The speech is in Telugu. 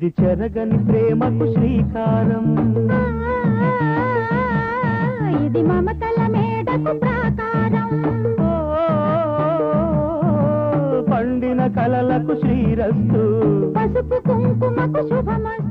ఇది చెరగని ప్రేమకు శ్రీకారం ఇది మమతల మేడకు ప్రాకారం పండిన కలలకు శ్రీరస్తు పసుపు కుంకుమకు శుభమస్తు।